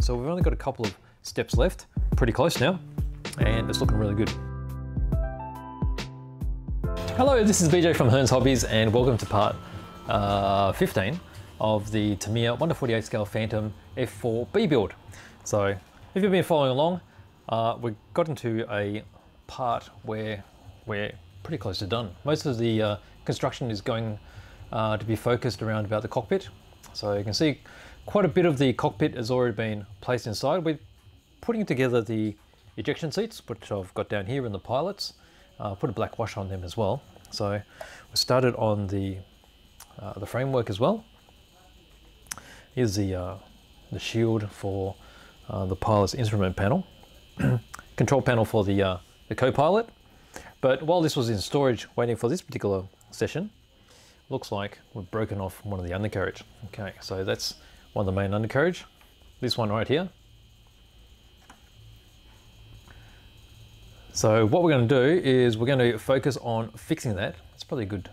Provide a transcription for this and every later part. So we've only got a couple of steps left, pretty close now, and it's looking really good. Hello, this is BJ from Hearn's Hobbies and welcome to part 15 of the Tamiya 1/48 scale Phantom F4B build. So if you've been following along, we've gotten to a part where we're pretty close to done. Most of the construction is going to be focused around about the cockpit. So you can see quite a bit of the cockpit has already been placed inside. We're putting together the ejection seats, which I've got down here in the pilots. Put a black wash on them as well. So we started on the framework as well. Here's the shield for the pilot's instrument panel, control panel for the co-pilot. But while this was in storage, waiting for this particular session, looks like we've broken off one of the undercarriage. Okay, so that's one of the main undercarriage. This one right here. So what we're going to do is we're going to focus on fixing that. It's probably a good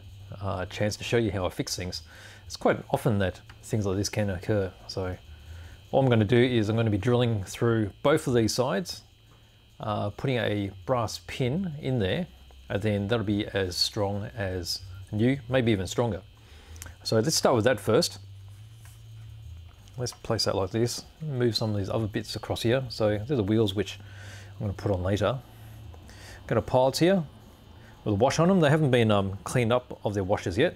chance to show you how I fix things. It's quite often that things like this can occur. So what I'm going to do is I'm going to be drilling through both of these sides, putting a brass pin in there, and then that'll be as strong as new, maybe even stronger. So let's start with that first. Let's place that like this, move some of these other bits across here. So these are wheels which I'm going to put on later. Got a pilots here with a wash on them. They haven't been cleaned up of their washes yet.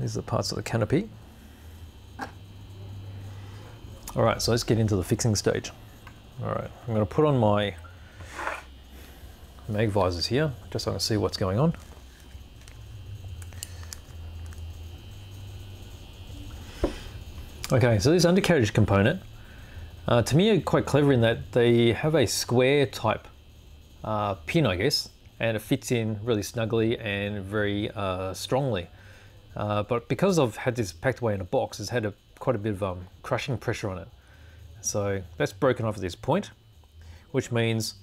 These are the parts of the canopy. All right, so let's get into the fixing stage. All right, I'm going to put on my mag visors here just so I can see what's going on. Okay, so this undercarriage component, Tamiya are quite clever in that they have a square type pin, I guess, and it fits in really snugly and very strongly. But because I've had this packed away in a box, it's had quite a bit of crushing pressure on it. So that's broken off at this point, which means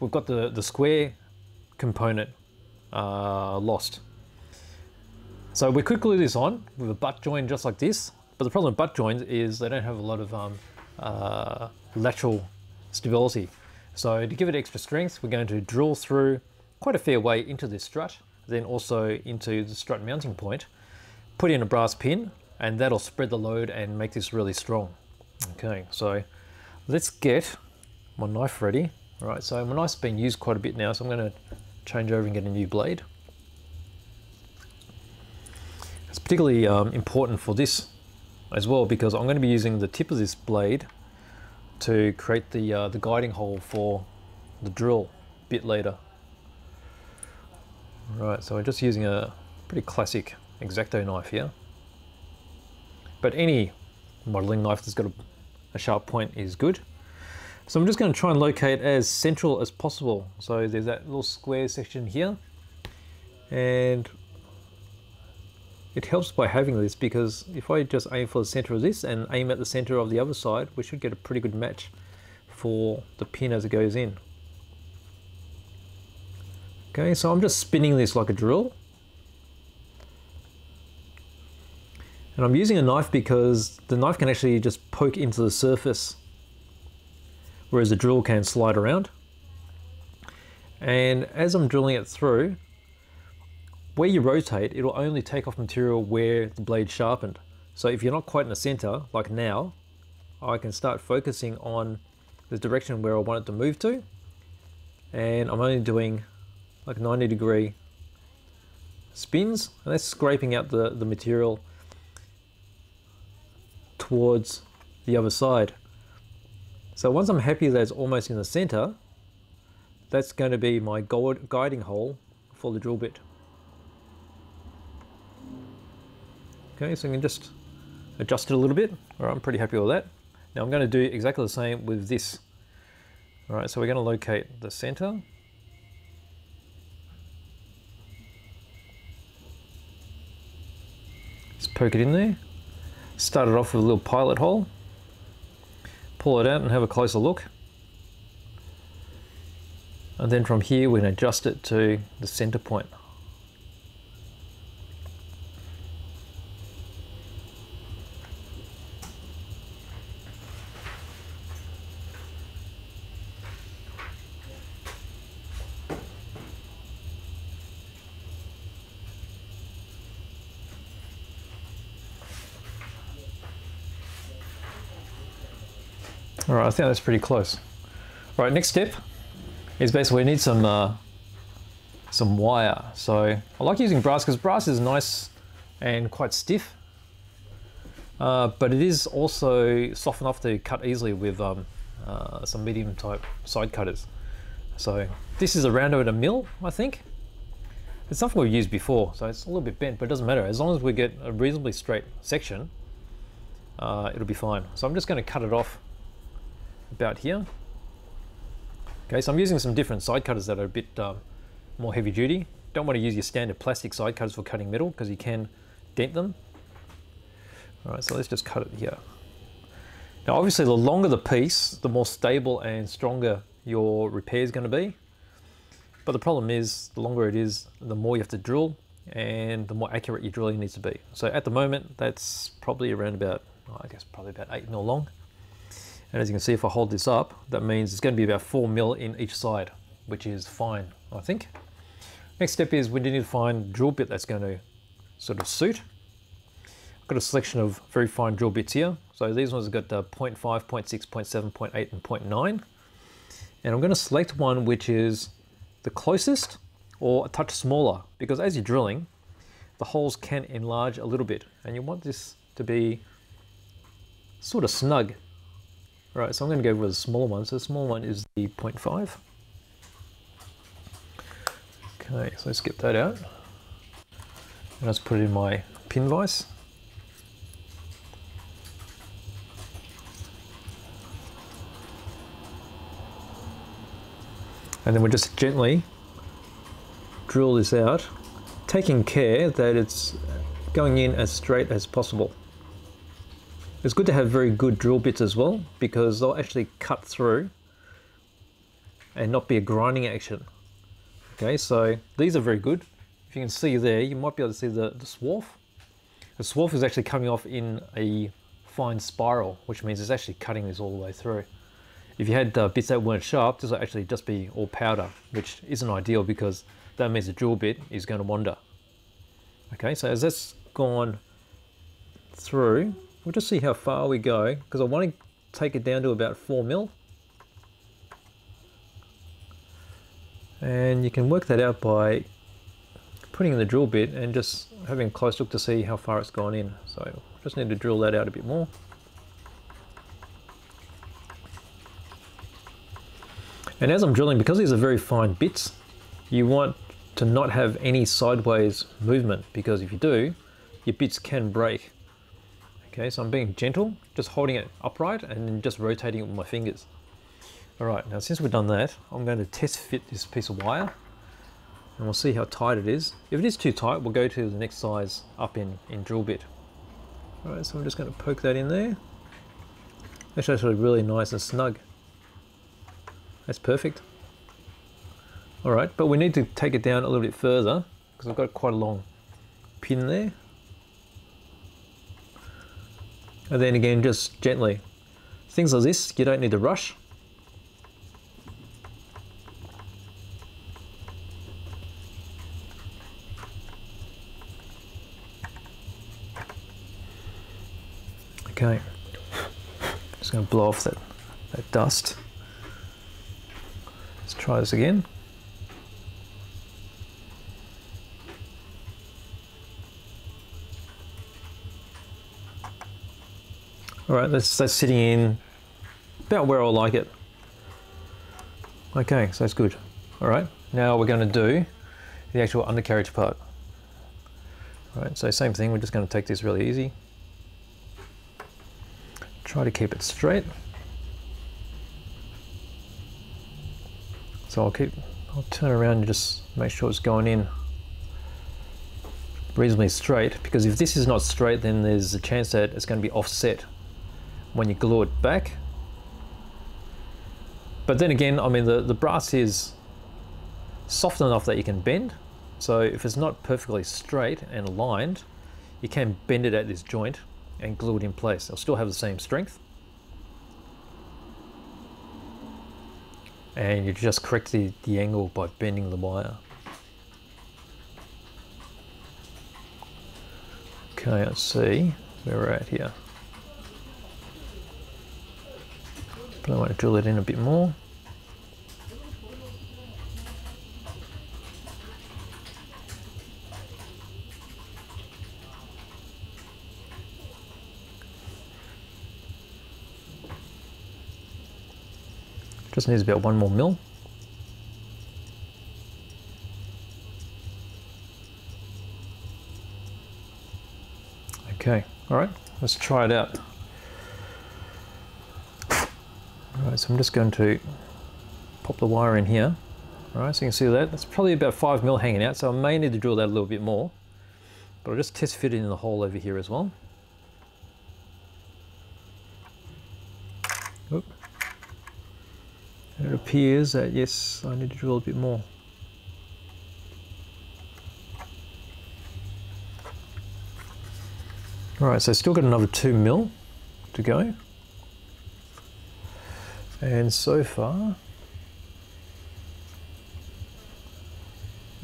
we've got the square component lost. So we could glue this on with a butt join just like this, but the problem with butt joins is they don't have a lot of lateral stability. So to give it extra strength, we're going to drill through quite a fair way into this strut, then also into the strut mounting point, put in a brass pin, and that'll spread the load and make this really strong. Okay, so let's get my knife ready. All right, so my knife's been used quite a bit now, so I'm going to change over and get a new blade. It's particularly important for this as well, because I'm going to be using the tip of this blade to create the guiding hole for the drill a bit later. Alright, so we're just using a pretty classic X-Acto knife here, but any modelling knife that's got a sharp point is good. So I'm just going to try and locate as central as possible. So there's that little square section here, and it helps by having this, because if I just aim for the center of this and aim at the center of the other side, we should get a pretty good match for the pin as it goes in. Okay, so I'm just spinning this like a drill. And I'm using a knife because the knife can actually just poke into the surface, whereas the drill can slide around. And as I'm drilling it through, where you rotate, it'll only take off material where the blade sharpened. So if you're not quite in the center, like now, I can start focusing on the direction where I want it to move to. And I'm only doing like 90-degree spins, and that's scraping out the material towards the other side. So once I'm happy that it's almost in the center, that's going to be my guiding hole for the drill bit. Okay, so I can just adjust it a little bit. All right, I'm pretty happy with that. Now I'm going to do exactly the same with this. All right, so we're going to locate the center. Just poke it in there. Start it off with a little pilot hole. Pull it out and have a closer look. And then from here, we're going to adjust it to the center point. All right, I think that's pretty close. All right, next step is basically we need some wire. So I like using brass because brass is nice and quite stiff, but it is also soft enough to cut easily with some medium type side cutters. So this is a rounder at a mill, I think. It's something we've used before, so it's a little bit bent, but it doesn't matter. As long as we get a reasonably straight section, it'll be fine. So I'm just going to cut it off about here. Okay, so I'm using some different side cutters that are a bit more heavy duty. Don't want to use your standard plastic side cutters for cutting metal because you can dent them. All right, so let's just cut it here. Now, obviously, the longer the piece, the more stable and stronger your repair is going to be. But the problem is, the longer it is, the more you have to drill and the more accurate your drilling needs to be. So at the moment, that's probably around about, I guess, probably about 8mm long. And as you can see, if I hold this up, that means it's going to be about 4mm in each side, which is fine, I think. Next step is we need to find a drill bit that's going to sort of suit. I've got a selection of very fine drill bits here. So these ones have got 0.5, 0.6, 0.7, 0.8, and 0.9. And I'm going to select one which is the closest or a touch smaller, because as you're drilling, the holes can enlarge a little bit and you want this to be sort of snug. All right, so I'm going to go with a smaller one. So the smaller one is the 0.5. Okay, so let's get that out and let's put it in my pin vise. And then we'll just gently drill this out, taking care that it's going in as straight as possible. It's good to have very good drill bits as well, because they'll actually cut through and not be a grinding action. Okay, so these are very good. If you can see there, you might be able to see the swarf. The swarf is actually coming off in a fine spiral, which means it's actually cutting this all the way through. If you had bits that weren't sharp, this will actually just be all powder, which isn't ideal because that means the drill bit is going to wander. Okay, so as that's gone through, we'll just see how far we go, because I want to take it down to about 4mm. And you can work that out by putting in the drill bit and just having a close look to see how far it's gone in. So just need to drill that out a bit more. And as I'm drilling, because these are very fine bits, you want to not have any sideways movement, because if you do, your bits can break. Okay, so I'm being gentle, just holding it upright and then just rotating it with my fingers. All right, now since we've done that, I'm going to test fit this piece of wire and we'll see how tight it is. If it is too tight, we'll go to the next size up in drill bit. All right, so I'm just going to poke that in there. That's actually really nice and snug. That's perfect. All right, but we need to take it down a little bit further because I've got quite a long pin there. And then again, just gently. Things like this, you don't need to rush. Okay, just gonna blow off that dust. Let's try this again. All right, that's sitting in about where I like it. Okay, so that's good. All right, now we're gonna do the actual undercarriage part. All right, so same thing, we're just gonna take this really easy. Try to keep it straight. So I'll turn around and just make sure it's going in reasonably straight, because if this is not straight, then there's a chance that it's going to be offset when you glue it back. But then again, I mean, the brass is soft enough that you can bend. So if it's not perfectly straight and aligned, you can bend it at this joint and glue it in place. It'll still have the same strength. And you just correct the angle by bending the wire. Okay, let's see where we're at here. but I want to drill it in a bit more. Just needs about 1 more mil. Okay, alright, let's try it out. Alright, so I'm just going to pop the wire in here. Alright, so you can see that. That's probably about 5 mil hanging out, so I may need to drill that a little bit more. But I'll just test fit it in the hole over here as well. Oop. It appears that, yes, I need to drill a bit more. Alright, so still got another 2 mil to go. And so far,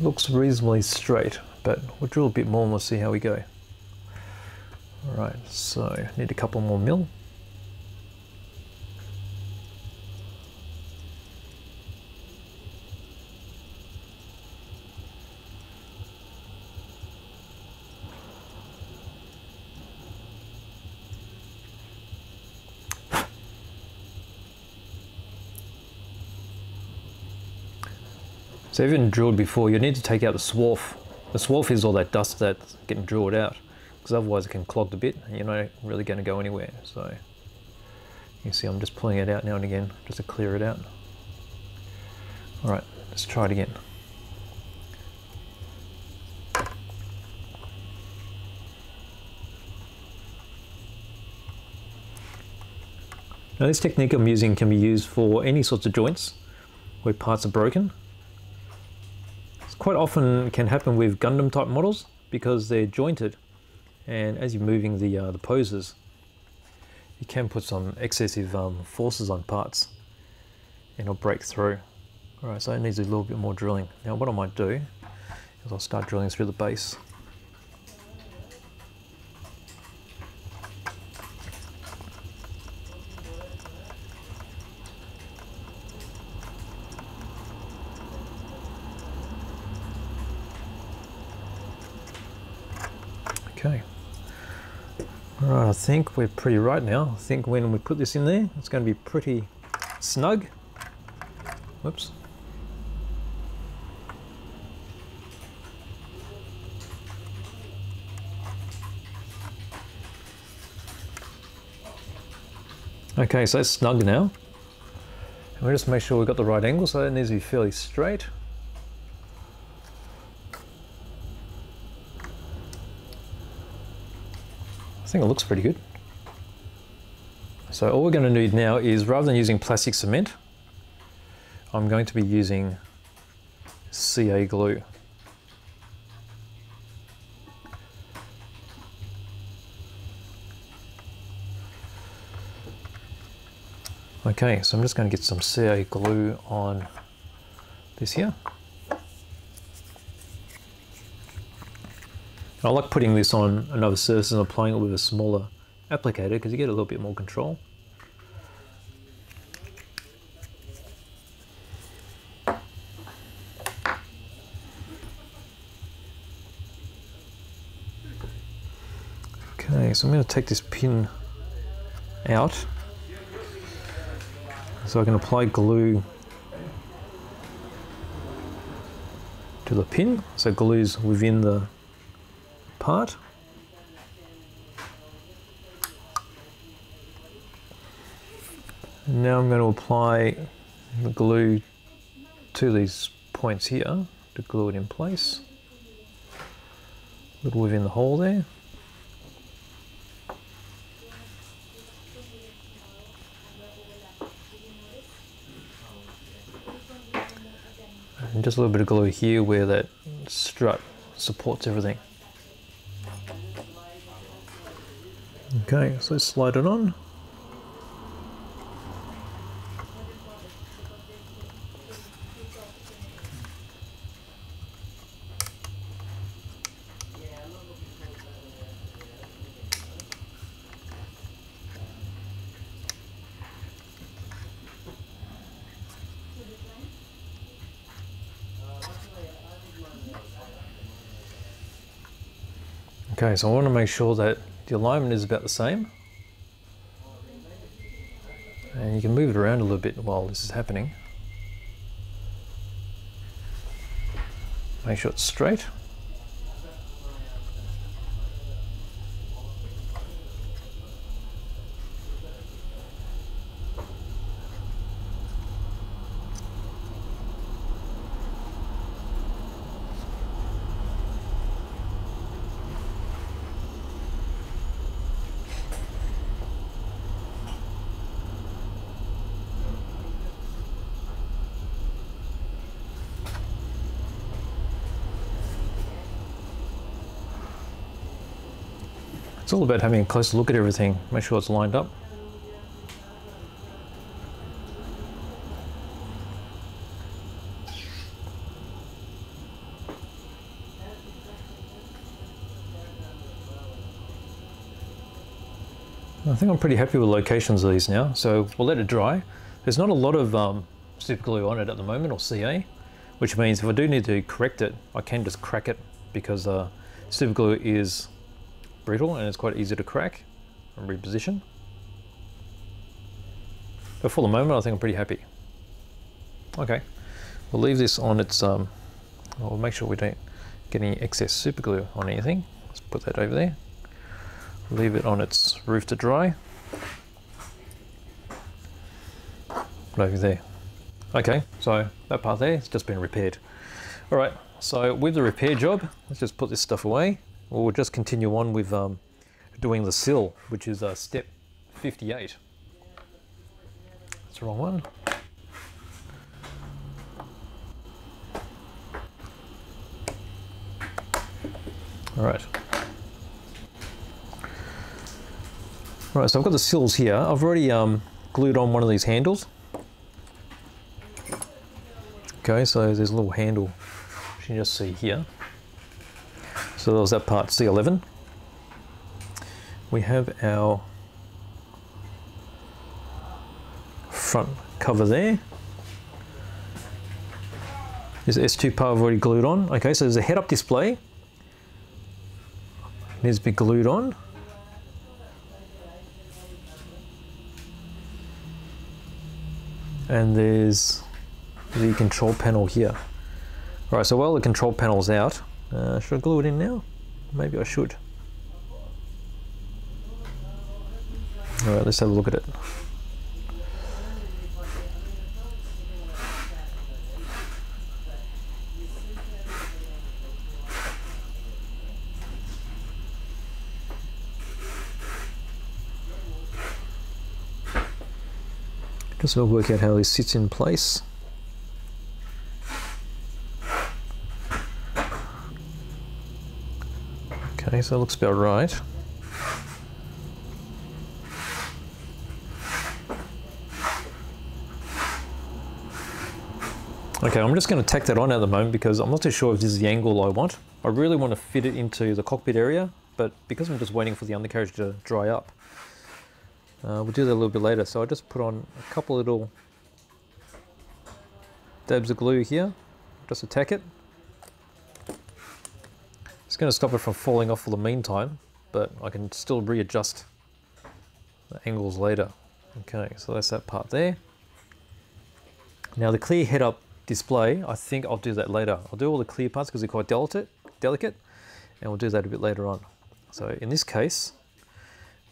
looks reasonably straight, but we'll drill a bit more and we'll see how we go. Alright, so need a couple more mil. So even drilled before, you need to take out the swarf. The swarf is all that dust that's getting drilled out, because otherwise it can clog the bit and you're not really going to go anywhere. So you can see I'm just pulling it out now and again just to clear it out. All right, let's try it again. Now this technique I'm using can be used for any sorts of joints where parts are broken. Quite often can happen with Gundam type models because they're jointed, and as you're moving the poses, you can put some excessive forces on parts and it'll break through. Alright, so it needs a little bit more drilling. Now what I might do is I'll start drilling through the base. Alright, I think we're pretty right now. I think when we put this in there, it's going to be pretty snug. Whoops. Okay, so it's snug now. And we'll just make sure we've got the right angle, so it needs to be fairly straight. I think it looks pretty good. So all we're going to need now is, rather than using plastic cement, I'm going to be using CA glue. Okay, so I'm just going to get some CA glue on this here. I like putting this on another surface and applying it with a smaller applicator because you get a little bit more control. Okay, so I'm going to take this pin out so I can apply glue to the pin, so glue's within the part. Now I'm going to apply the glue to these points here to glue it in place. A little within the hole there. And just a little bit of glue here where that strut supports everything. Okay, so let's slide it on. Okay, so I want to make sure that the alignment is about the same. And you can move it around a little bit while this is happening. Make sure it's straight. It's all about having a closer look at everything, make sure it's lined up. I think I'm pretty happy with locations of these now, so we'll let it dry. There's not a lot of super glue on it at the moment, or CA, which means if I do need to correct it, I can just crack it, because super glue is brittle and it's quite easy to crack and reposition. But for the moment, I think I'm pretty happy. Okay, we'll leave this on its, we'll make sure we don't get any excess super glue on anything. Let's put that over there. Leave it on its roof to dry. Over there. Okay, so that part there has just been repaired. All right, so with the repair job, let's just put this stuff away. We'll just continue on with doing the sill, which is step 58. That's the wrong one. All right. All right, so I've got the sills here. I've already glued on one of these handles. Okay, so there's a little handle, which you can just see here. So that was that part, C11. We have our front cover there. There's the S2 part I've already glued on. Okay, so there's a head-up display. It needs to be glued on. And there's the control panel here. All right, so while the control panel's out, should I glue it in now? Maybe I should. Alright, let's have a look at it. Just want to work out how this sits in place. Okay, so that looks about right. Okay, I'm just going to tack that on at the moment because I'm not too sure if this is the angle I want. I really want to fit it into the cockpit area, but because I'm just waiting for the undercarriage to dry up, we'll do that a little bit later. So I just put on a couple little dabs of glue here, just to tack it. It's going to stop it from falling off for the meantime, but I can still readjust the angles later. Okay, so that's that part there. Now the clear head-up display, I think I'll do that later. I'll do all the clear parts because they're quite delicate, and we'll do that a bit later on. So in this case,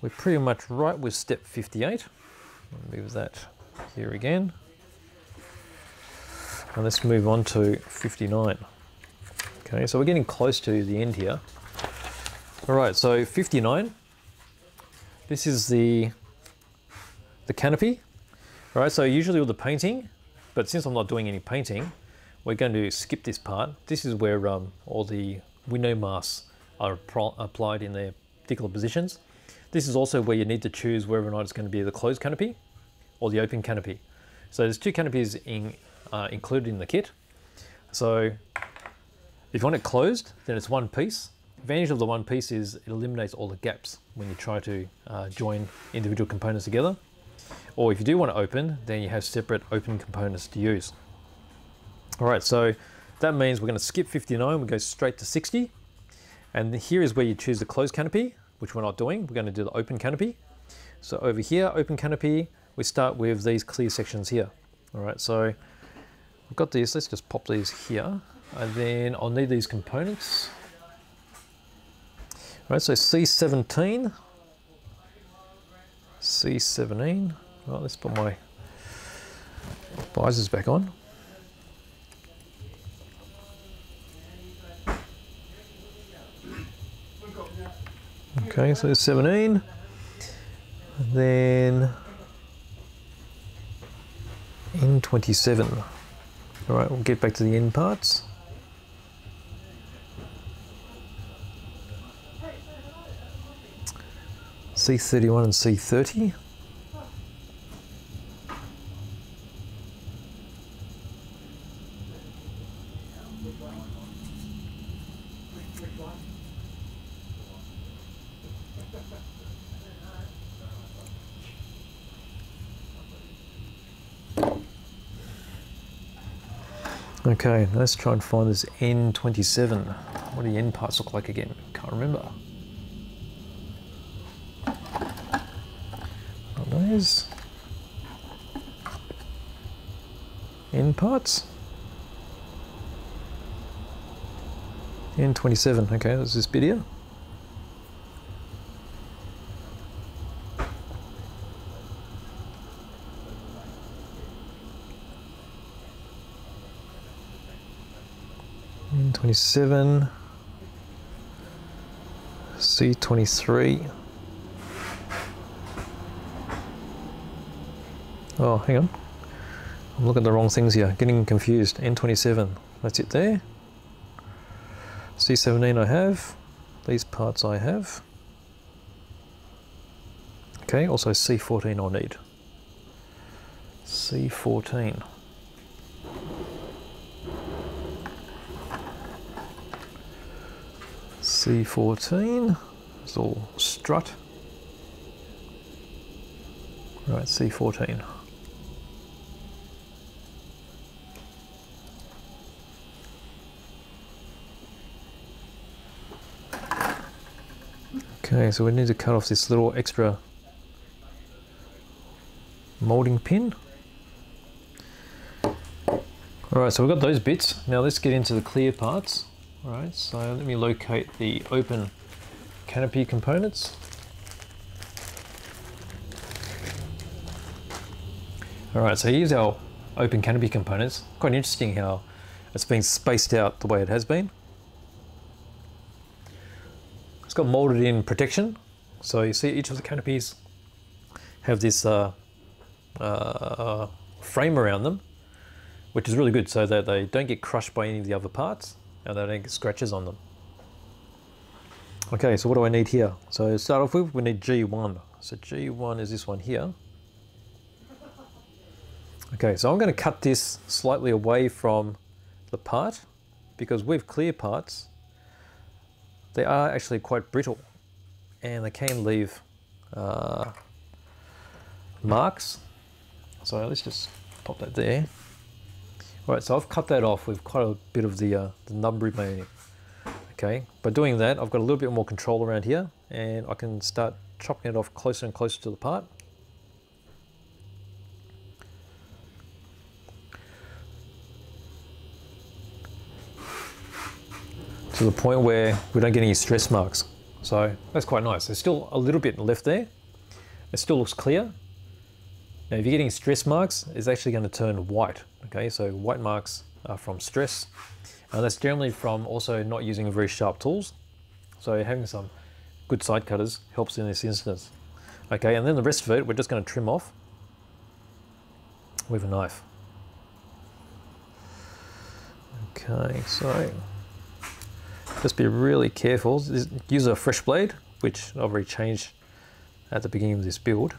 we're pretty much right with step 58. Move that here again. And let's move on to 59. Okay, so we're getting close to the end here. All right, so 59. This is the canopy. All right, so usually with the painting, but since I'm not doing any painting, we're going to skip this part. This is where all the window masks are applied in their particular positions. This is also where you need to choose whether or not it's going to be the closed canopy or the open canopy. So there's two canopies included in the kit. So if you want it closed, then it's one piece. The advantage of the one piece is it eliminates all the gaps when you try to join individual components together. Or if you do want to open, then you have separate open components to use. All right, so that means we're going to skip 59, we go straight to 60. And here is where you choose the closed canopy, which we're not doing. We're going to do the open canopy. So over here, open canopy, we start with these clear sections here. All right, so I've got these. Let's just pop these here. And then I'll need these components. All right, so C17. C17. All right, let's put my visors back on. Okay, so 17, and then N27. All right, we'll get back to the end parts. C31 and C30. Okay, let's try and find this N27. What do the end parts look like again? Can't remember. Those end parts. N27. Okay, that's this bit here. N27, C23. Oh, hang on. I'm looking at the wrong things here, getting confused. N27, that's it there. C17 I have, these parts I have. Okay, also C14 I'll need. C14. C14, it's all strut. Right, C14. Okay, so we need to cut off this little extra molding pin. Alright, so we've got those bits. Now let's get into the clear parts. Alright, so let me locate the open canopy components. Alright, so here's our open canopy components. Quite interesting how it's been spaced out the way it has been. It's got molded in protection. So you see each of the canopies have this frame around them, which is really good so that they don't get crushed by any of the other parts. And they don't get scratches on them. Okay, so what do I need here? So to start off with, we need G1. So G1 is this one here. Okay, so I'm going to cut this slightly away from the part because with clear parts, they are actually quite brittle and they can leave marks. So let's just pop that there. Alright, so I've cut that off with quite a bit of the nub remaining. Okay, by doing that, I've got a little bit more control around here, and I can start chopping it off closer and closer to the part. To the point where we don't get any stress marks. So that's quite nice. There's still a little bit left there. It still looks clear. Now, if you're getting stress marks, it's actually going to turn white. Okay, so white marks are from stress, and that's generally from also not using very sharp tools. So having some good side cutters helps in this instance. Okay, and then the rest of it, we're just going to trim off with a knife. Okay, so just be really careful. Use a fresh blade, which I've already changed at the beginning of this build.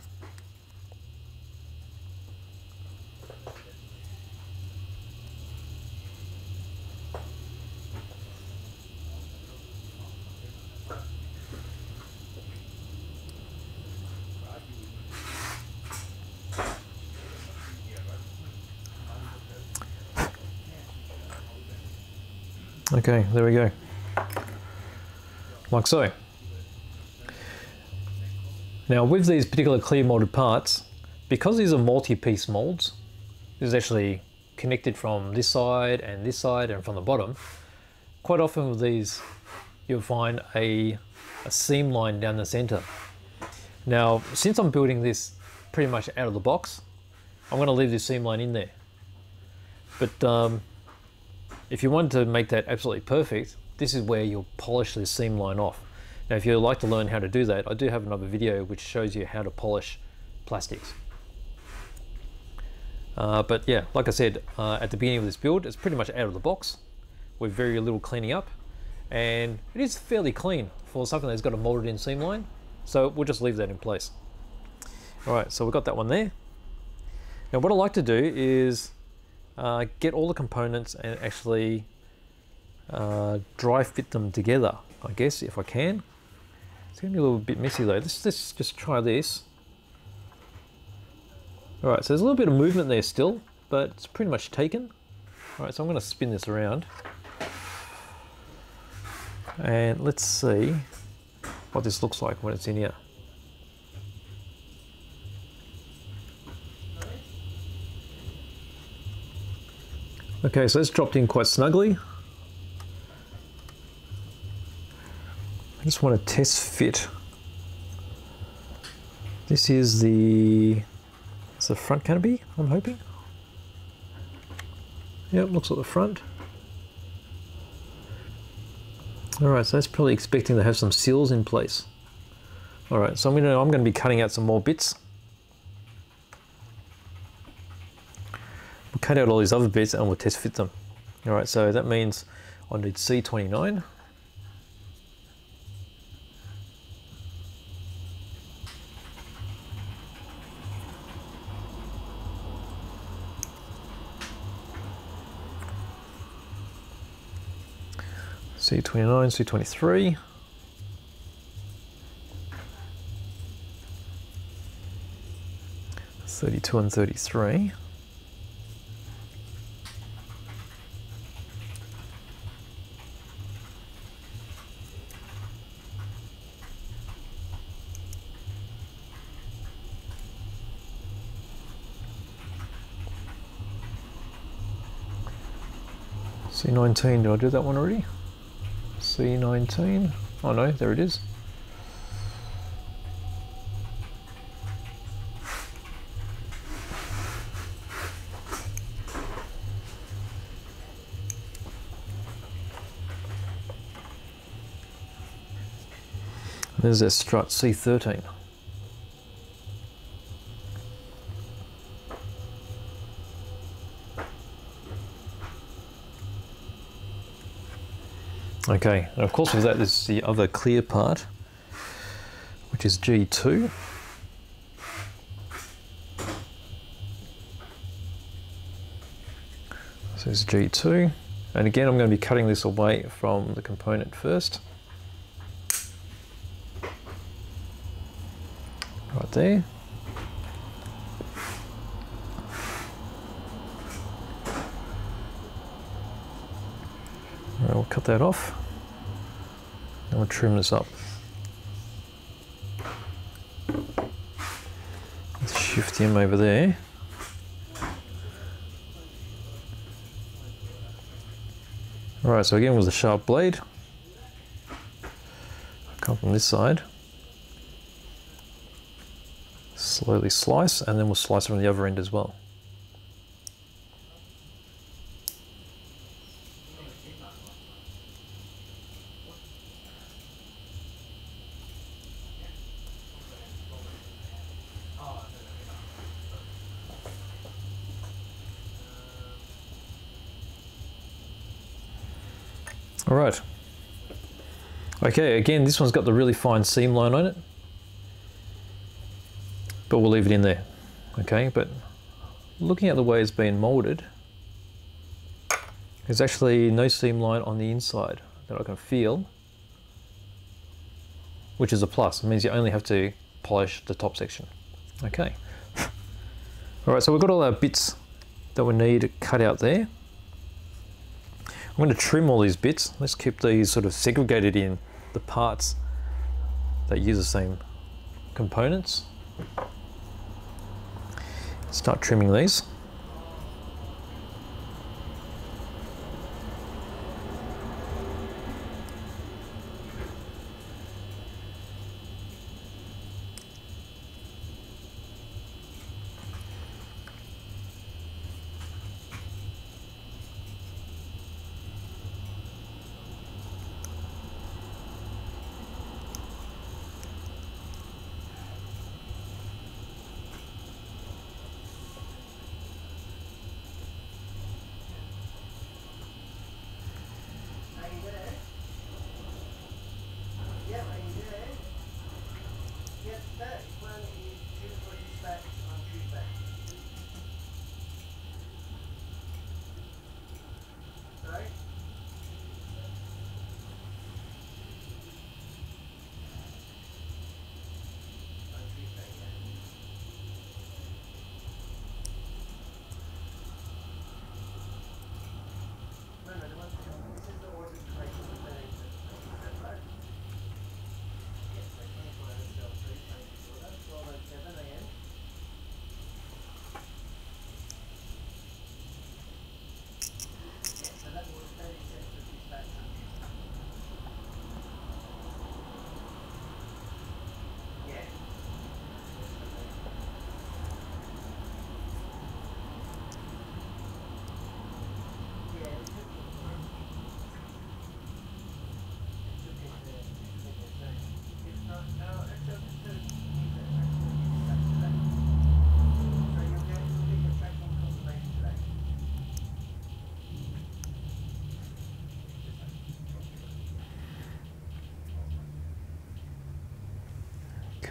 Okay, there we go. like so. Now with these particular clear molded parts, because these are multi-piece molds, this is actually connected from this side and from the bottom, quite often with these you'll find a seam line down the center. Now since I'm building this pretty much out of the box, I'm going to leave this seam line in there. But if you want to make that absolutely perfect, this is where you'll polish the seam line off. Now if you'd like to learn how to do that, I do have another video which shows you how to polish plastics. But yeah, like I said, at the beginning of this build, it's pretty much out of the box with very little cleaning up, and it is fairly clean for something that's got a molded in seam line, so we'll just leave that in place. Alright, so we've got that one there. Now what I like to do is get all the components and actually dry fit them together, I guess, if I can. It's going to be a little bit messy though. Let's just try this. Alright, so there's a little bit of movement there still, but it's pretty much taken. Alright, so I'm going to spin this around. And let's see what this looks like when it's in here. Okay, so it's dropped in quite snugly. I just want to test fit. This is the front canopy, I'm hoping. Yep, looks like the front. Alright, so that's probably expecting to have some seals in place. Alright, so I'm gonna be cutting out some more bits. We'll cut out all these other bits and we'll test fit them. Alright, so that means I need C29. C29, C23. C32 and C33. C19, did I do that one already? C19, oh no, there it is. There's that strut, C13. Okay, and of course with that is the other clear part, which is G2. This is G2, and again I'm going to be cutting this away from the component first. Right there. We'll cut that off and we'll trim this up. Let's shift him over there. Alright, so again with a sharp blade, come from this side, slowly slice, and then we'll slice from the other end as well. Alright, okay, again this one's got the really fine seam line on it, but we'll leave it in there. Okay, but looking at the way it's been molded, there's actually no seam line on the inside that I can feel, which is a plus. It means you only have to polish the top section. Okay. Alright, so we've got all our bits that we need cut out there. I'm going to trim all these bits. Let's keep these sort of segregated in the parts that use the same components. Start trimming these.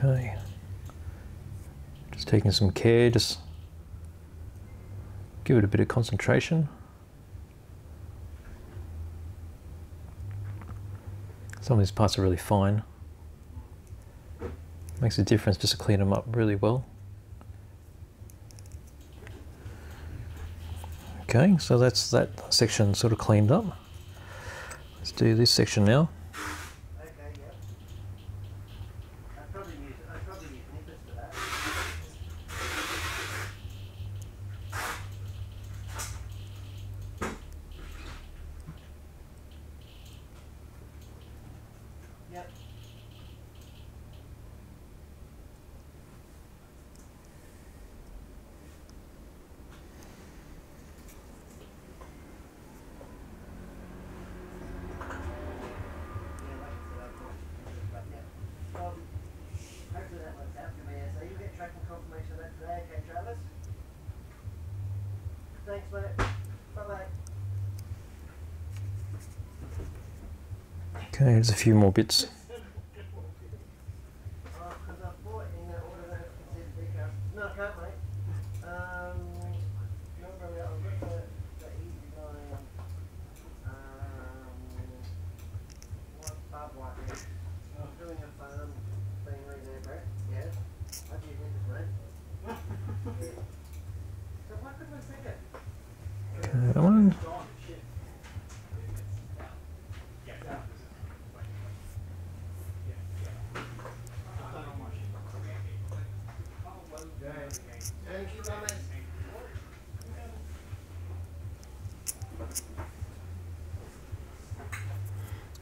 Okay, just taking some care, just give it a bit of concentration. Some of these parts are really fine. Makes a difference just to clean them up really well. Okay, so that's that section sort of cleaned up. Let's do this section now. Okay, there's a few more bits.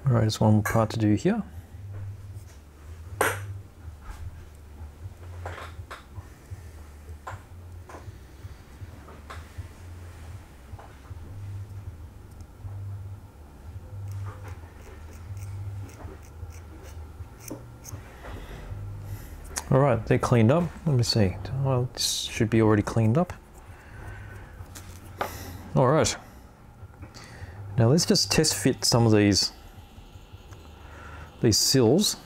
Alright, there's one more part to do here. Alright, they're cleaned up. Let me see. Well, this should be already cleaned up. Alright. Now let's just test fit some of these sills.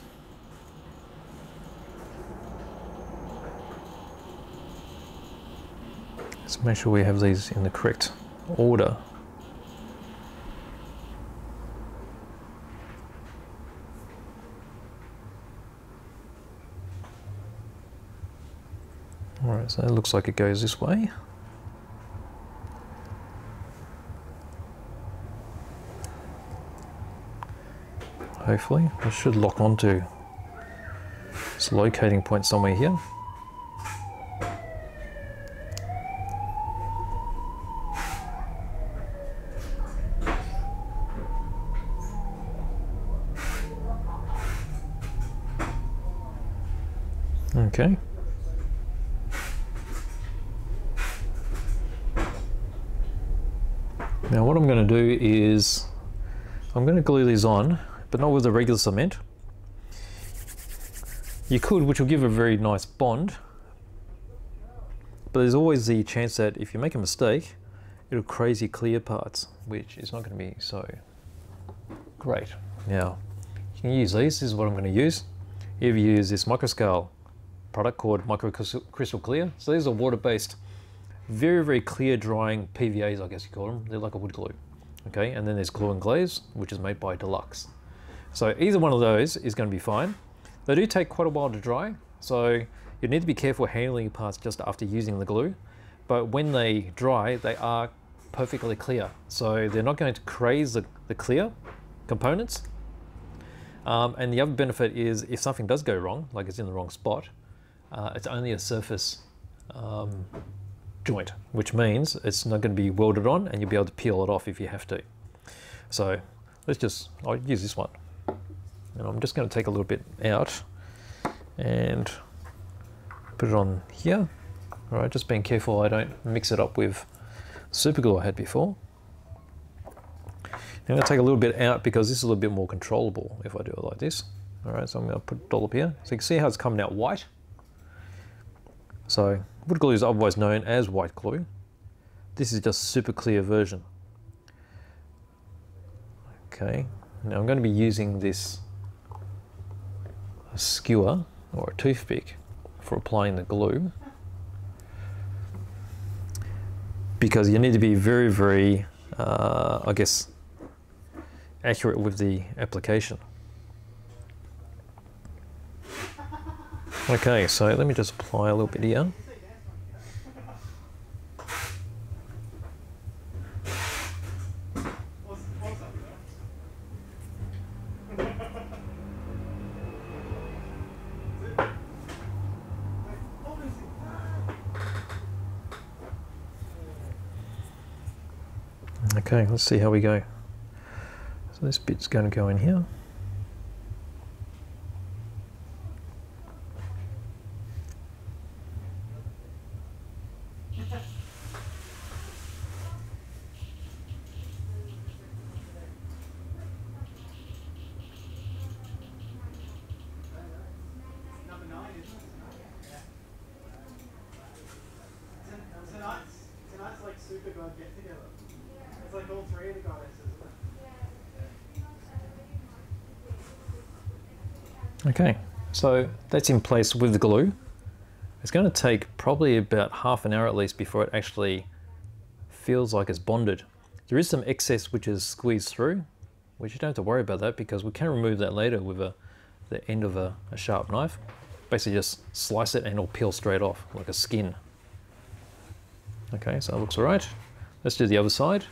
Let's make sure we have these in the correct order. Alright, so it looks like it goes this way. hopefully. I should lock onto this locating point somewhere here. Okay. Now what I'm going to do is I'm going to glue these on, but not with the regular cement. You could, which will give a very nice bond, but there's always the chance that if you make a mistake, it'll crazy clear parts, which is not going to be so great. Now you can use these. This is what I'm going to use. If you use this Microscale product called Micro-Crystal Clear, so these are water-based, very, very clear drying PVAs, I guess you call them. They're like a wood glue. Okay, and then there's glue and glaze, which is made by Deluxe. So either one of those is going to be fine. They do take quite a while to dry, so you need to be careful handling your parts just after using the glue. But when they dry, they are perfectly clear. So they're not going to craze the clear components. And the other benefit is if something does go wrong, like it's in the wrong spot, it's only a surface joint, which means it's not going to be welded on and you'll be able to peel it off if you have to. So let's just, I'll use this one. And I'm just going to take a little bit out and put it on here. All right, just being careful I don't mix it up with super glue I had before. Now I'm going to take a little bit out because this is a little bit more controllable if I do it like this. All right, so I'm going to put a dollop here. So you can see how it's coming out white. So wood glue is otherwise known as white glue. This is just a super clear version. Okay, now I'm going to be using this skewer or a toothpick for applying the glue, because you need to be very, very, I guess, accurate with the application. Okay, so let me just apply a little bit here. Okay, let's see how we go. So this bit's going to go in here. Okay, so that's in place with the glue. It's going to take probably about half an hour at least before it actually feels like it's bonded. There is some excess which is squeezed through, which you don't have to worry about that because we can remove that later with the end of a sharp knife. Basically just slice it and it'll peel straight off like a skin. Okay, so that looks all right. Let's do the other side.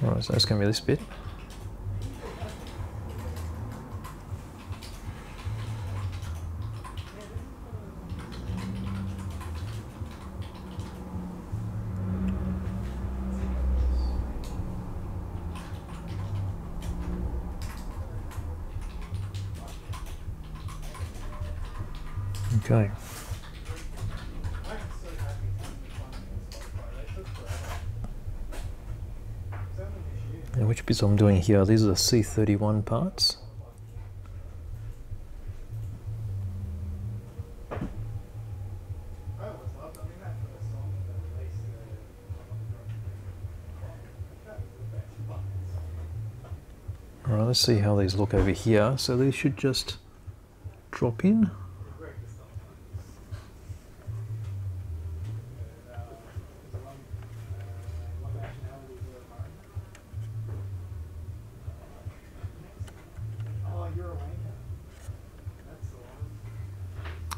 Alright, so that's going to be this bit. Okay. Now which bits I'm doing here, these are the C31 parts. Alright, let's see how these look over here. So these should just drop in.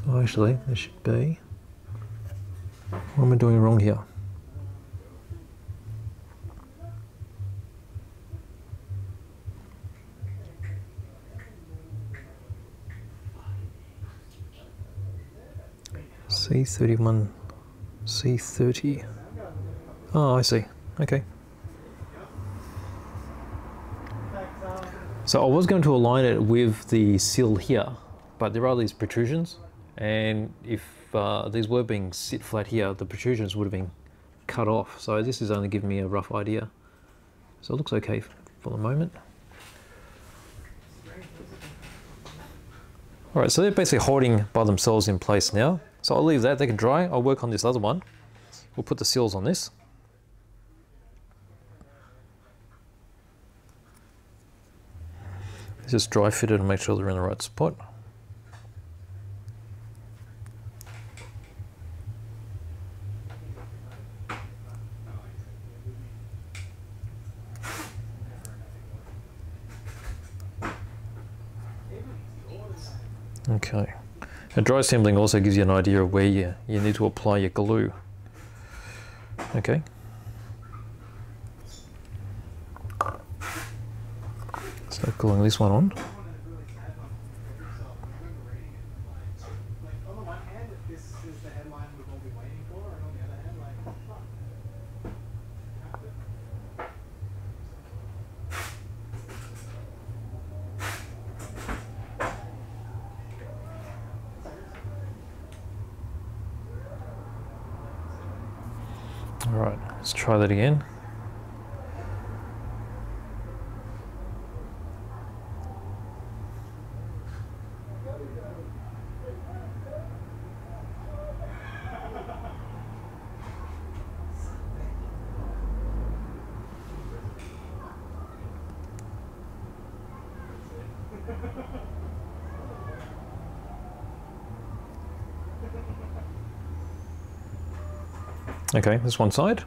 Oh, actually, there should be. What am I doing wrong here? C31, C30. Oh, I see. Okay. So I was going to align it with the sill here, but there are these protrusions, and if these were being sit flat here, the protrusions would have been cut off. So this is only giving me a rough idea. So it looks okay for the moment. All right, so they're basically holding by themselves in place now. So I'll leave that, they can dry. I'll work on this other one. We'll put the seals on this. Just dry fit it and make sure they're in the right spot. Okay. And dry assembling also gives you an idea of where you need to apply your glue. Okay. So gluing this one on. Let's try that again. Okay, that's one side.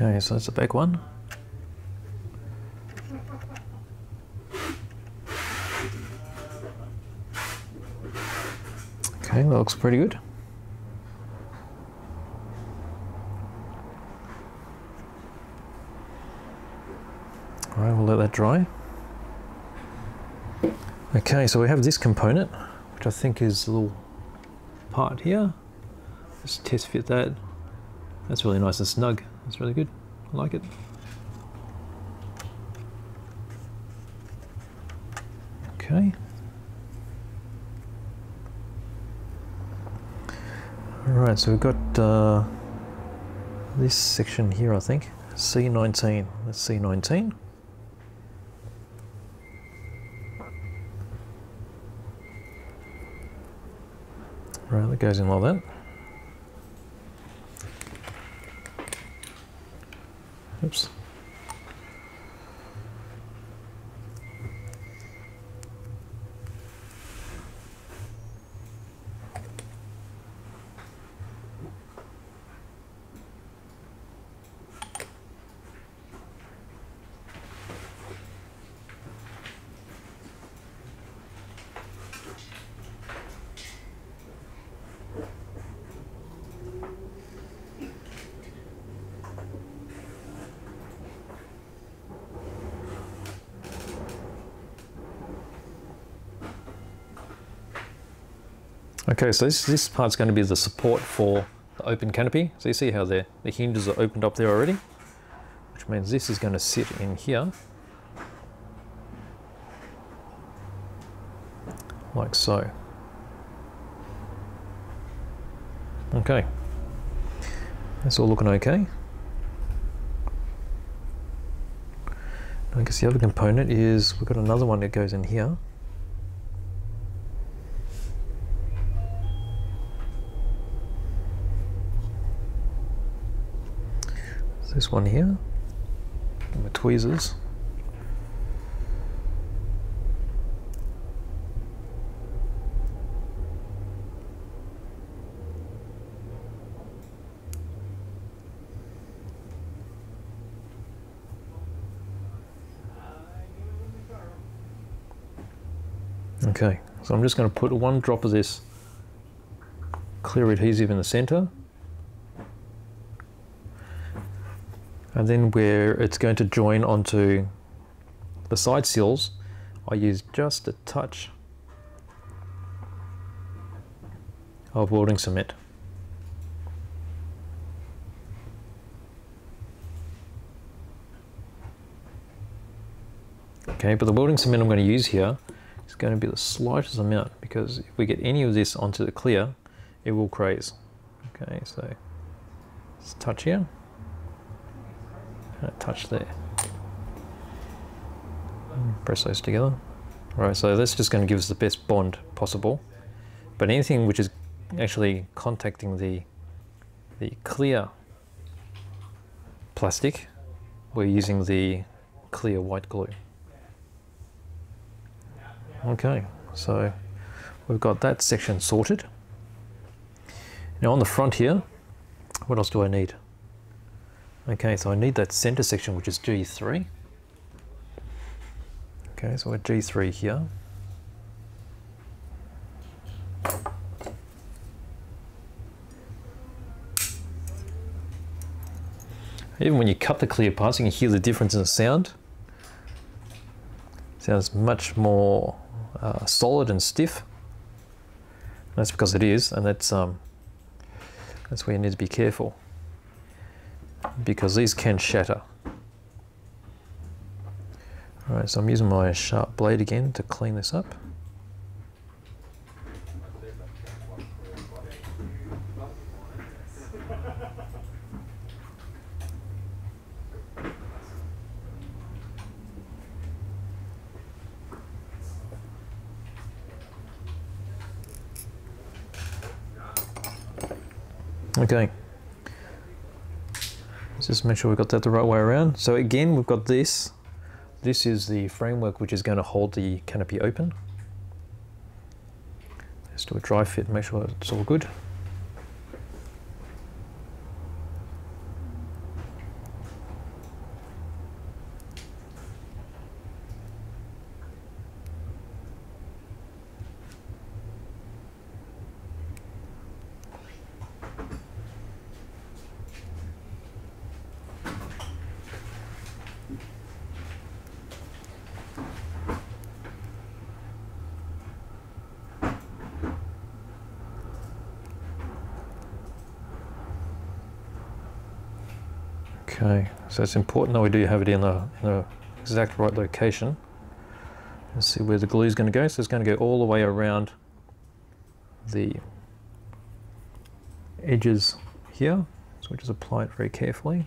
Okay, so that's the back one. Okay, that looks pretty good. All right, we'll let that dry. Okay, so we have this component, which I think is the little part here. Just test fit that. That's really nice and snug. That's really good. I like it. Okay. All right, so we've got this section here, I think. C19. That's C19. Right, that goes in like that. Oops. Okay, so this part's going to be the support for the open canopy. So you see how the hinges are opened up there already, which means this is going to sit in here, like so. Okay, that's all looking okay. I guess the other component is we've got another one that goes in here. It's this one here, and the tweezers. Okay, so I'm just going to put one drop of this clear adhesive in the center, and then where it's going to join onto the side seals, I use just a touch of welding cement. Okay, but the welding cement I'm going to use here, it's going to be the slightest amount, because if we get any of this onto the clear, it will craze. Okay, so let's touch here and a touch there. And press those together. Right, so that's just going to give us the best bond possible. But anything which is actually contacting the clear plastic, we're using the clear white glue. Okay, so we've got that section sorted. Now on the front here, what else do I need? Okay, so I need that center section, which is G3. Okay, so we're G3 here. Even when you cut the clear parts, you can hear the difference in the sound. Sounds much more solid and stiff. And that's because it is, and that's where you need to be careful, because these can shatter. All right, so I'm using my sharp blade again to clean this up. Okay, let's just make sure we got that the right way around. So again, we've got this. This is the framework which is going to hold the canopy open. Let's do a dry fit, make sure it's all good. Okay, so it's important that we do have it in the exact right location. Let's see where the glue is going to go. So it's going to go all the way around the edges here. So we just apply it very carefully.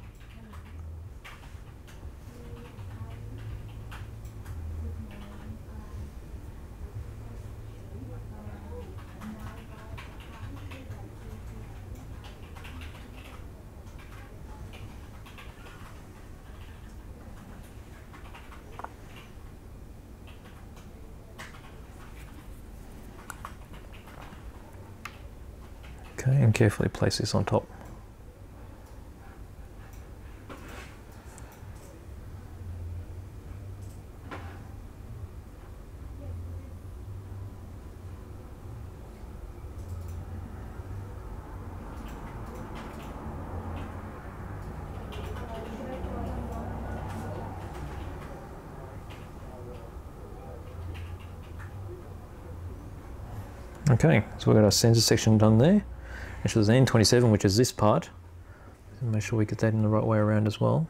Okay, and carefully place this on top. Okay, so we've got our sensor section done there. Actually, there's an N27, which is this part. Make sure we get that in the right way around as well.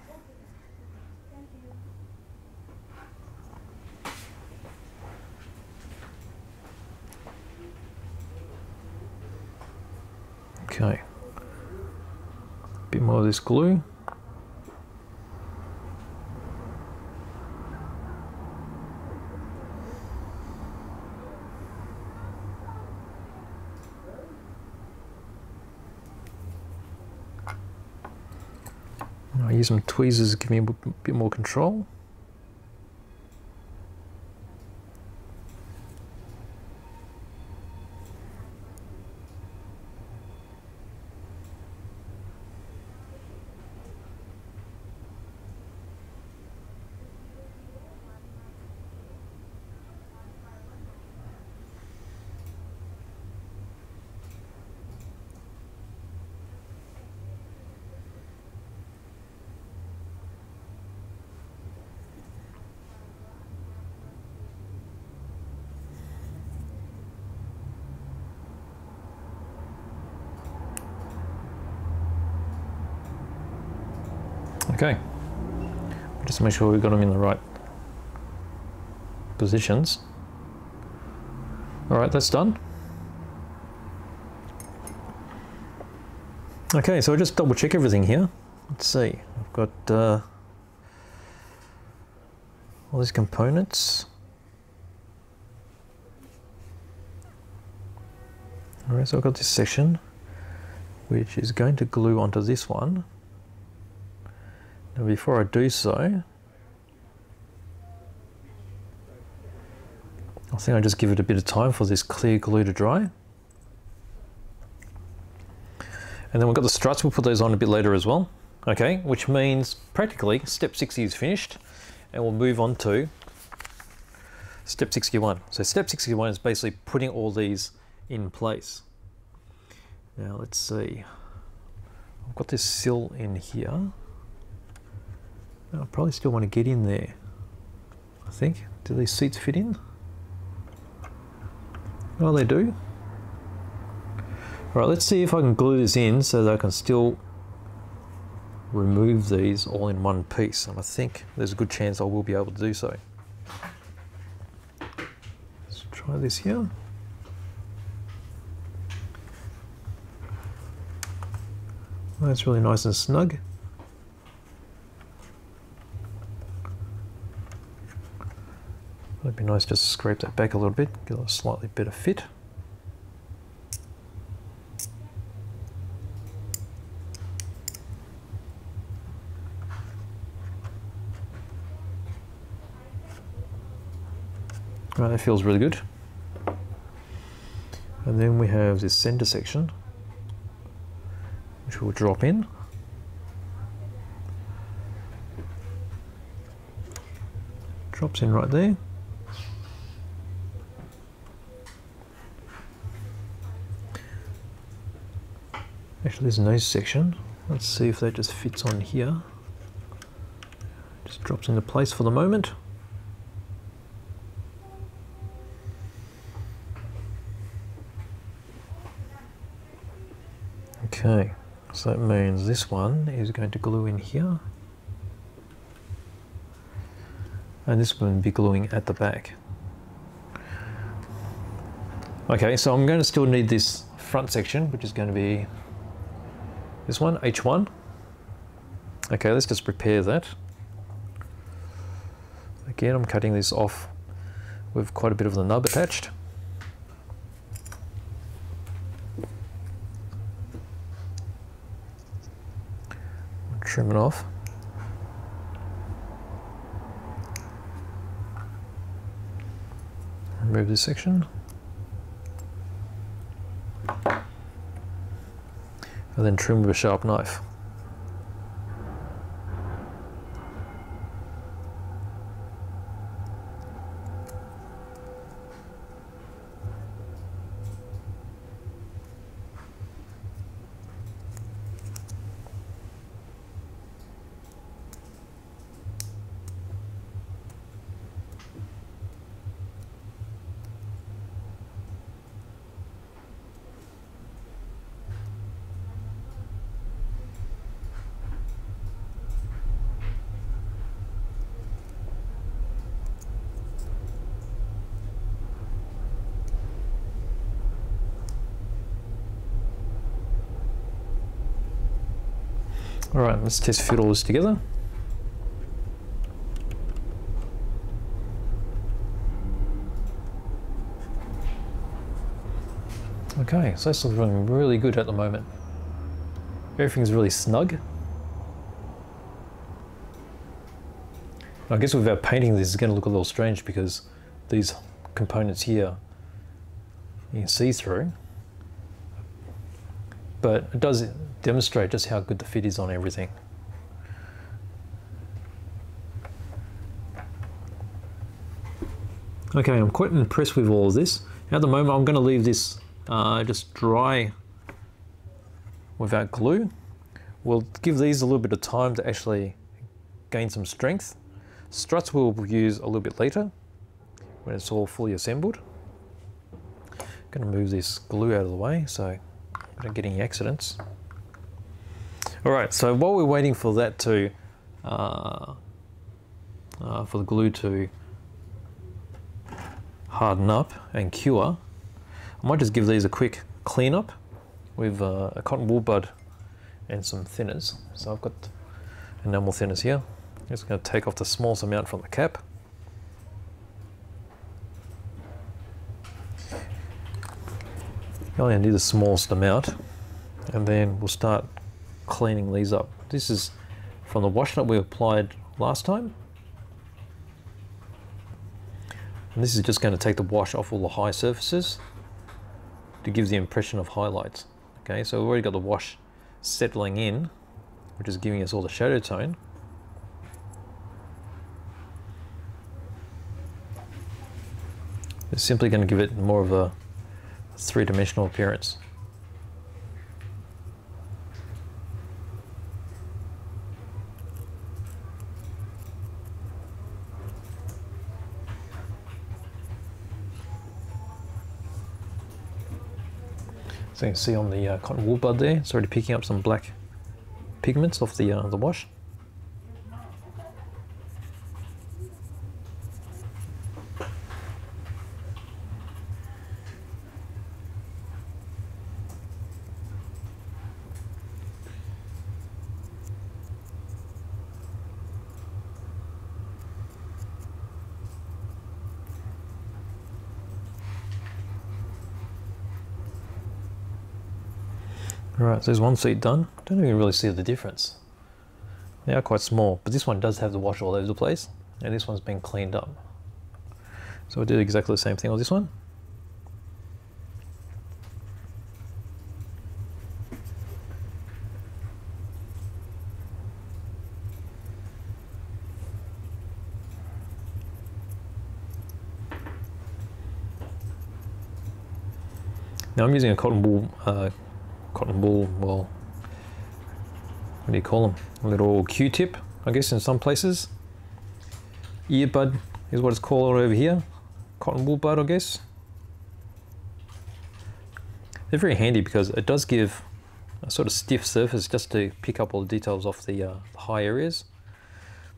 Okay. bit more of this glue. I use some tweezers to give me a bit more control. Okay, just make sure we got them in the right positions. All right, that's done. Okay, so I just double check everything here. Let's see, I've got all these components. All right, so I've got this section, which is going to glue onto this one. Now before I do so, I think I'll just give it a bit of time for this clear glue to dry. And then we've got the struts, we'll put those on a bit later as well. Okay, which means practically step 60 is finished and we'll move on to step 61. So step 61 is basically putting all these in place. Now let's see, I've got this sill in here. I probably still want to get in there, I think. Do these seats fit in? Oh, they do. All right, let's see if I can glue this in so that I can still remove these all in one piece. And I think there's a good chance I will be able to do so. Let's try this here. That's really nice and snug. It'd be nice just to scrape that back a little bit, get a slightly better fit. Right, that feels really good. And then we have this center section, which we'll drop in. Drops in right there. Actually, there's no section. Let's see if that just fits on here. Just drops into place for the moment. Okay, so that means this one is going to glue in here. And this one will be gluing at the back. Okay, so I'm going to still need this front section, which is going to be this one, H1. Okay, let's just prepare that. Again, I'm cutting this off with quite a bit of the nub attached. Trim it off. Remove this section. And then trim with a sharp knife. Alright, let's test fit all this together. Okay, so that's looking really good at the moment. Everything's really snug. I guess without painting this is going to look a little strange because these components here you can see through, but it does demonstrate just how good the fit is on everything. Okay, I'm quite impressed with all of this. At the moment I'm going to leave this just dry without glue. We'll give these a little bit of time to actually gain some strength. Struts we'll use a little bit later when it's all fully assembled. I'm going to move this glue out of the way so I don't get any accidents. Alright, so while we're waiting for that to, for the glue to harden up and cure, I might just give these a quick clean up with a cotton wool bud and some thinners. So I've got enamel thinners here. I'm just going to take off the smallest amount from the cap. You only need the smallest amount, and then we'll start cleaning these up. This is from the washnet we applied last time, and this is just going to take the wash off all the high surfaces to give the impression of highlights. Okay, so we've already got the wash settling in, which is giving us all the shadow tone. It's simply going to give it more of a three-dimensional appearance. So you can see on the cotton wool bud there, it's already picking up some black pigments off the wash. Alright, so there's one seat done. Don't even really see the difference. They are quite small, but this one does have the wash all over the place, and this one's been cleaned up. So we'll do exactly the same thing on this one. Now I'm using a cotton wool, well, what do you call them? A little Q-tip, I guess, in some places. Earbud is what it's called over here. Cotton wool bud, I guess. They're very handy because it does give a sort of stiff surface just to pick up all the details off the high areas.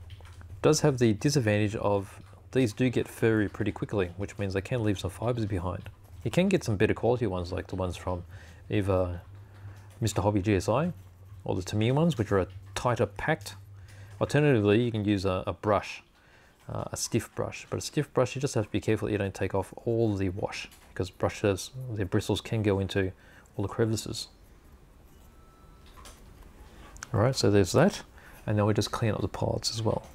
It does have the disadvantage of these do get furry pretty quickly, which means they can leave some fibers behind. You can get some better quality ones like the ones from either Mr. Hobby GSI or the Tamiya ones, which are a tighter packed. Alternatively, you can use a brush, a stiff brush. But a stiff brush, you just have to be careful that you don't take off all the wash, because brushes, their bristles can go into all the crevices. Alright, so there's that. And now we just clean up the parts as well.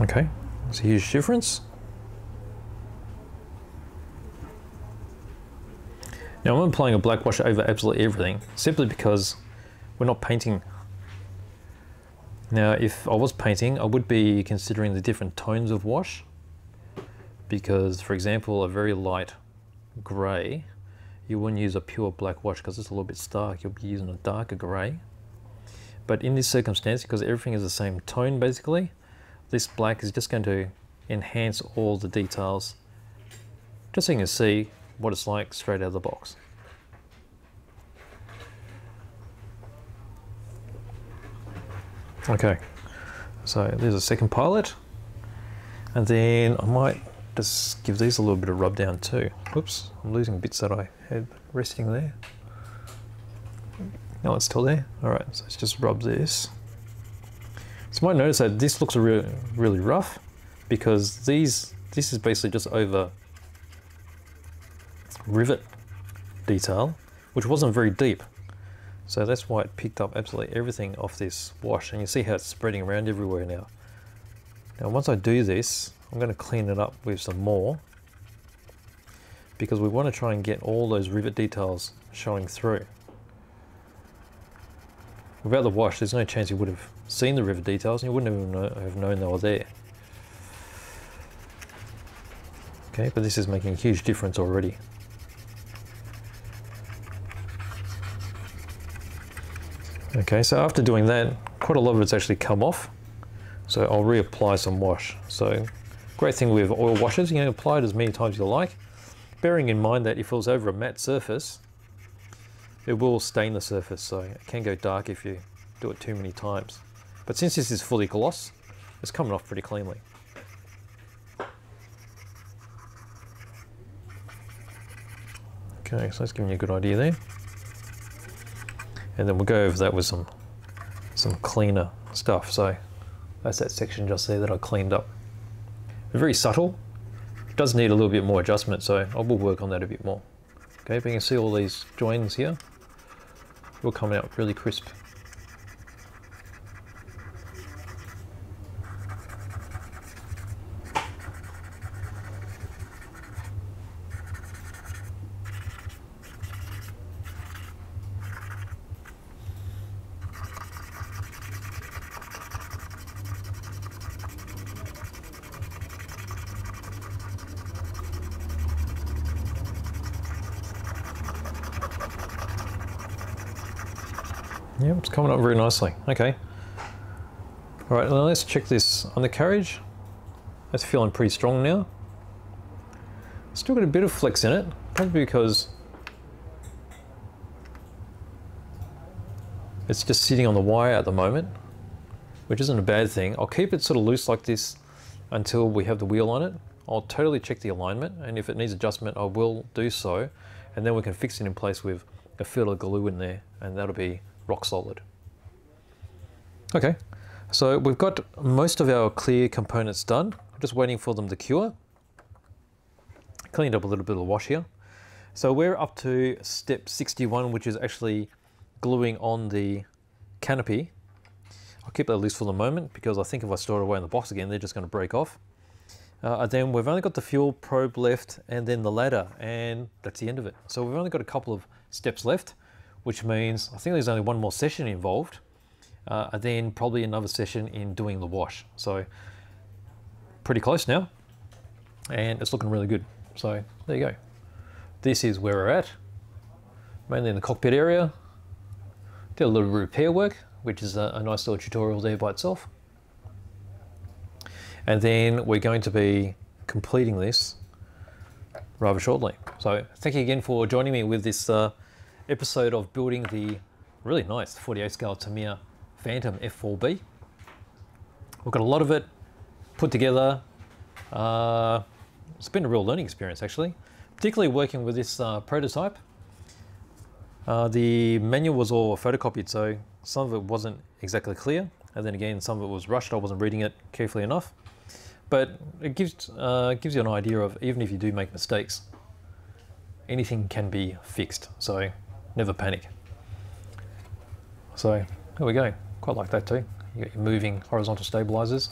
Okay, it's a huge difference. Now I'm applying a black wash over absolutely everything, simply because we're not painting Now, if I was painting, I would be considering the different tones of wash, because, for example, a very light grey, you wouldn't use a pure black wash because it's a little bit stark. You'll be using a darker grey. But in this circumstance, because everything is the same tone basically, this black is just going to enhance all the details, just so you can see what it's like straight out of the box. Okay, so there's a second pilot, and then I might just give these a little bit of rub down too. Oops, I'm losing bits that I had resting there. No, it's still there. All right, so let's just rub this. So you might notice that this looks really rough, because this is basically just over rivet detail, which wasn't very deep. So that's why it picked up absolutely everything off this wash, and you see how it's spreading around everywhere now. Now once I do this, I'm going to clean it up with some more, because we want to try and get all those rivet details showing through. Without the wash, there's no chance you would have seen the rivet details, and you wouldn't even have known they were there. Okay, but this is making a huge difference already. Okay, so after doing that, quite a lot of it's actually come off. So I'll reapply some wash. So great thing with oil washes, you can apply it as many times as you like, bearing in mind that if it was over a matte surface, it will stain the surface, so it can go dark if you do it too many times. But since this is fully gloss, it's coming off pretty cleanly. Okay, so that's giving you a good idea there. And then we'll go over that with some cleaner stuff. So that's that section just there that I cleaned up. Very subtle. It does need a little bit more adjustment, so I will work on that a bit more. Okay, but you can see all these joins here will come out really crisp. Yep, it's coming up very nicely. Okay. All right, now let's check this undercarriage. That's feeling pretty strong now. Still got a bit of flex in it, probably because it's just sitting on the wire at the moment, which isn't a bad thing. I'll keep it sort of loose like this until we have the wheel on it. I'll totally check the alignment, and if it needs adjustment, I will do so, and then we can fix it in place with a field of glue in there, and that'll be rock solid. Okay, so we've got most of our clear components done. I'm just waiting for them to cure. Cleaned up a little bit of wash here. So we're up to step 61, which is actually gluing on the canopy. I'll keep that loose for the moment, because I think if I store it away in the box again, they're just going to break off. And then we've only got the fuel probe left, and then the ladder, and that's the end of it. So we've only got a couple of steps left, which means I think there's only one more session involved, and then probably another session in doing the wash. So pretty close now, and it's looking really good. So there you go. This is where we're at, mainly in the cockpit area. Did a little repair work, which is a nice little tutorial there by itself. And then we're going to be completing this rather shortly. So thank you again for joining me with this episode of building the really nice 48 scale Tamiya Phantom F4B. We've got a lot of it put together. It's been a real learning experience actually, particularly working with this prototype. The manual was all photocopied, so some of it wasn't exactly clear. And then again, some of it was rushed. I wasn't reading it carefully enough. But it gives you an idea of, even if you do make mistakes, anything can be fixed. So never panic. So there we go. Quite like that too. You got your moving horizontal stabilizers.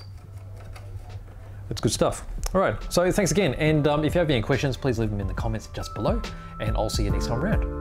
It's good stuff. All right. So thanks again. And if you have any questions, please leave them in the comments just below. And I'll see you next time around.